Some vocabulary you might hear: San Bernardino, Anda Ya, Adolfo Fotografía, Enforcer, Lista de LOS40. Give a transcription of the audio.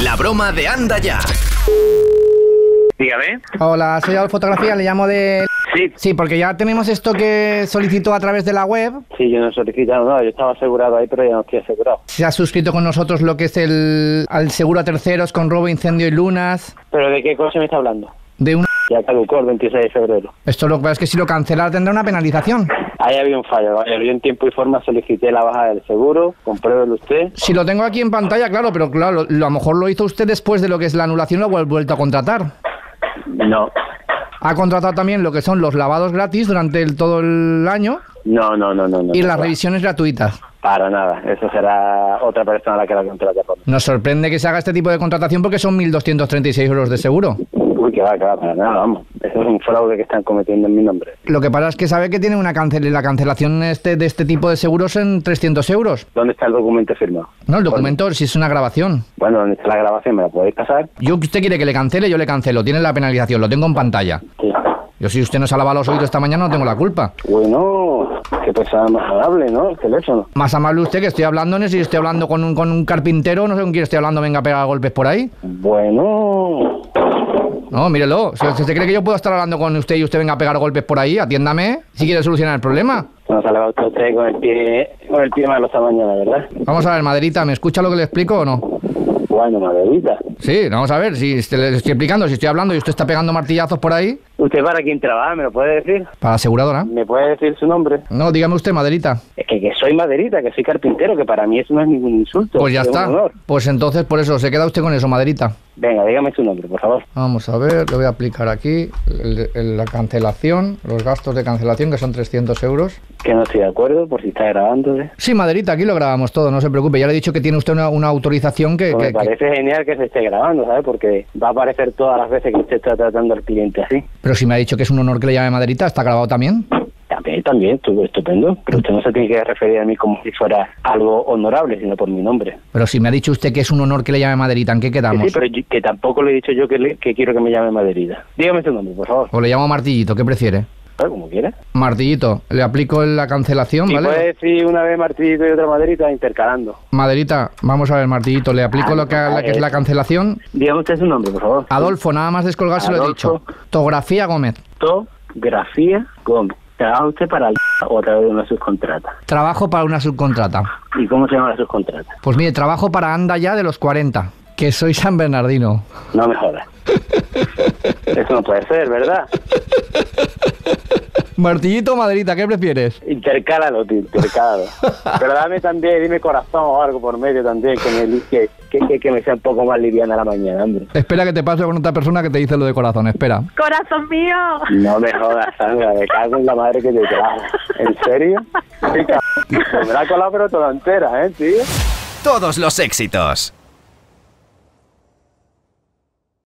La broma de Anda Ya. Dígame. Hola, soy Adolfo Fotografía, le llamo de... Sí. Sí, porque ya tenemos esto que solicitó a través de la web. Sí, yo no he solicitado nada, yo estaba asegurado ahí, pero ya no estoy asegurado. Se ha suscrito con nosotros lo que es el seguro a terceros con robo, incendio y lunas. ¿Pero de qué cosa me está hablando? De una... Ya caducó el 26 de febrero. Esto lo que pasa es que si lo cancelara tendrá una penalización. Ahí había un fallo, ¿vale? Yo en tiempo y forma solicité la baja del seguro, compruébelo usted. Si lo tengo aquí en pantalla, claro, pero claro, a lo mejor lo hizo usted después de lo que es la anulación, lo ha vuelto a contratar. No. ¿Ha contratado también lo que son los lavados gratis durante todo el año? No. ¿Y las revisiones gratuitas? Para nada, eso será otra persona la que la contrata. Nos sorprende que se haga este tipo de contratación porque son 1.236 euros de seguro. Uy, que va, para nada, vamos. Eso es un fraude que están cometiendo en mi nombre. Lo que pasa es que sabe que tiene una cancelación de este tipo de seguros en 300 euros. ¿Dónde está el documento firmado? No, el documento, si es una grabación. Bueno, ¿dónde está la grabación? ¿Me la podéis pasar? ¿Usted quiere que le cancele? Yo le cancelo. Tiene la penalización, lo tengo en pantalla. Sí. Yo, si usted no se ha lavado los oídos esta mañana, no tengo la culpa. Bueno, qué persona más amable, ¿no? El teléfono. Más amable usted, que estoy hablando, ¿no? Si estoy hablando con un carpintero, no sé con quién estoy hablando, venga a pegar golpes por ahí. Bueno... No, mírelo. Si usted cree que yo puedo estar hablando con usted y usted venga a pegar golpes por ahí, atiéndame si quiere solucionar el problema. Nos ha lavado usted con el pie malo esta mañana, ¿verdad? Vamos a ver, Maderita, ¿me escucha lo que le explico o no? Bueno, Maderita. Sí, vamos a ver, si le estoy explicando, si estoy hablando y usted está pegando martillazos por ahí... ¿Usted para quién trabaja? ¿Me lo puede decir? Para aseguradora. ¿Me puede decir su nombre? No, dígame usted, Maderita. Es que soy Maderita, que soy carpintero, que para mí eso no es ningún insulto. Pues ya está. Pues entonces, por eso, se queda usted con eso, Maderita. Venga, dígame su nombre, por favor. Vamos a ver, le voy a aplicar aquí la cancelación, los gastos de cancelación, que son 300 euros. Que no estoy de acuerdo, por si está grabándose. Sí, Maderita, aquí lo grabamos todo, no se preocupe. Ya le he dicho que tiene usted una autorización que... Pues me parece genial que se esté grabando, ¿sabes? Porque va a aparecer todas las veces que usted está tratando al cliente así. Pero si me ha dicho que es un honor que le llame Maderita, ¿está grabado también? También, estuvo estupendo. Pero usted no se tiene que referir a mí como si fuera algo honorable, sino por mi nombre. Pero si me ha dicho usted que es un honor que le llame Maderita, ¿en qué quedamos? Sí, pero yo, que tampoco le he dicho yo que quiero que me llame Maderita. Dígame su nombre, por favor. O le llamo Martillito, ¿qué prefiere? Como quiera. Martillito, le aplico la cancelación, ¿vale? Puede decir una vez Martillito y otra Maderita intercalando. Maderita, vamos a ver, Martillito, le aplico lo que es la cancelación. Dígame usted su nombre, por favor. Adolfo, nada más descolgarse Adolfo, lo he dicho. Tografía Gómez. Tografía Gómez. ¿Trabaja usted para el o a través de una subcontrata? Trabajo para una subcontrata. ¿Y cómo se llama la subcontrata? Pues mire, trabajo para Anda Ya de los 40, que soy San Bernardino. No me jodas. Eso no puede ser, ¿verdad? Martillito o Maderita, ¿qué prefieres? Intercálalo, tío, intercálalo. Pero dame también, dime corazón o algo por medio también, que me sea un poco más liviana la mañana, hombre. Espera que te paso con otra persona que te dice lo de corazón, espera. ¡Corazón mío! No me jodas, Sandra, me cago en la madre que te trajo. ¿En serio? Sí, cabrón. Me la he colado pero toda entera, ¿eh, tío? Todos los éxitos.